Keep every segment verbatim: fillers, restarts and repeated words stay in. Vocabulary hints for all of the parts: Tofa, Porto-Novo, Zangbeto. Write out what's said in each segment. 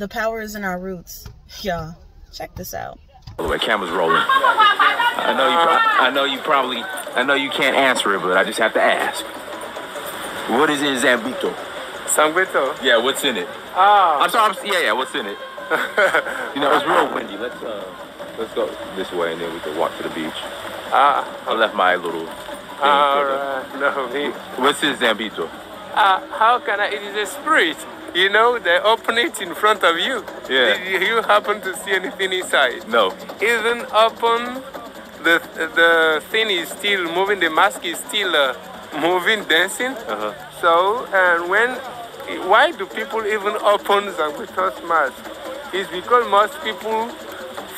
The power is in our roots, y'all. Check this out. The camera's rolling. I know you. I know you probably. I know you can't answer it, but I just have to ask. What is in Zangbeto? Zangbeto. Yeah, what's in it? Ah. Oh. I'm sorry. I'm, yeah, yeah. What's in it? You know, it's real windy. Let's uh, let's go this way, and then we can walk to the beach. Ah. Uh, I left my little. Ah. Uh, no. Me. What's in Zangbeto? Ah. Uh, how can I? It is a spirit. You know, they open it in front of you. Yeah. Did you happen to see anything inside? No. Even open, the the thing is still moving. The mask is still uh, moving, dancing. Uh-huh. So, and when, why do people even open Zangbeto mask? It's because most people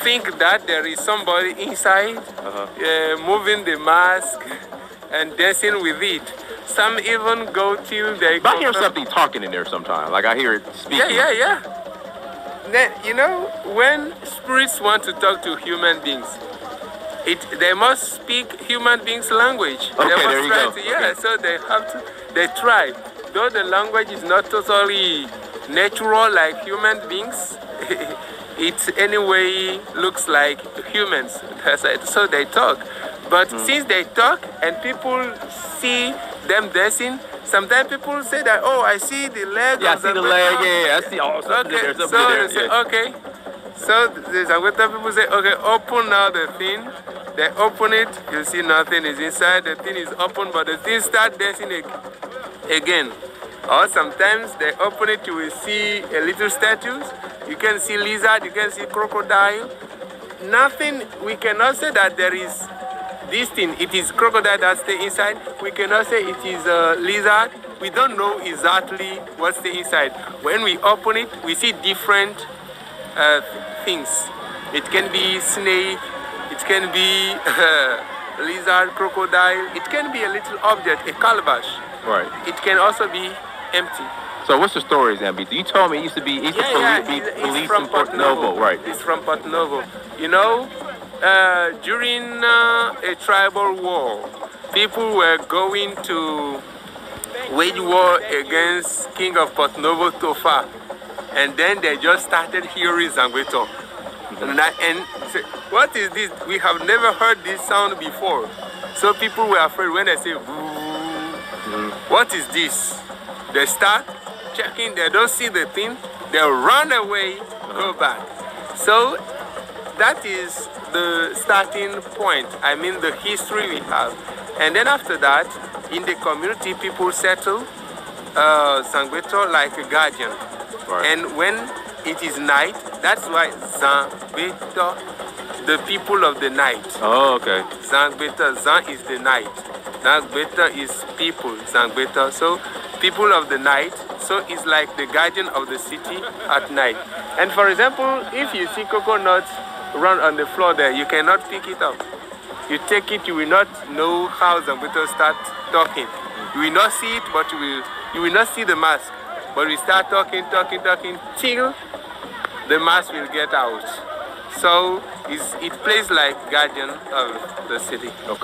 think that there is somebody inside, uh-huh. uh, moving the mask and dancing with it. Some even go till they. But I hear something talking in there sometimes. Like I hear it speaking. Yeah, yeah, yeah. Then, you know, when spirits want to talk to human beings, it they must speak human beings' language. Okay, they must there you try go. To, yeah, okay. So they have to. They try, though the language is not totally natural like human beings. It anyway looks like humans. That's it. So they talk, but mm. since they talk and people see them dancing, sometimes people say that, oh, I see the leg. Yeah, I see the leg. Yeah, I see all something there. So they say, okay. So the Zangbeto people say, okay, open now the thing. They open it. You see nothing is inside. The thing is open, but the thing start dancing again. Or sometimes they open it. You will see a little statues. You can see lizard. You can see crocodile. Nothing. We cannot say that there is. This thing, it is crocodile that stay inside. We cannot say it is a lizard. We don't know exactly what's the inside. When we open it, we see different uh, things. It can be snake, it can be uh, lizard, crocodile. It can be a little object, a calabash. Right. It can also be empty. So what's the story, Zangbeto? You told me it used to be. It used yeah, to yeah, be, it's, it's police from Porto-Novo, right? It's from Porto-Novo. You know. Uh, during uh, a tribal war, people were going to wage war against King of Porto-Novo, Tofa, and then they just started hearing Zangbeto. Mm-hmm. and, and say, what is this? We have never heard this sound before. So people were afraid when they say, mm-hmm. what is this? They start checking, they don't see the thing, they run away, mm-hmm. go back. So that is the starting point, I mean the history we have. And then after that, in the community, people settle uh, Zangbeto like a guardian. Right. And when it is night, that's why Zangbeto, the people of the night. Oh, okay. Zangbeto, Zang is the night. Zangbeto is people, Zangbeto. So people of the night, so it's like the guardian of the city at night. And for example, if you see coconuts, run on the floor there, you cannot pick it up. You take it, you will not know how Zangbeto start talking. You will not see it, but you will you will not see the mask. But we start talking, talking, talking till the mask will get out. So it's, it plays like guardian of the city. Okay.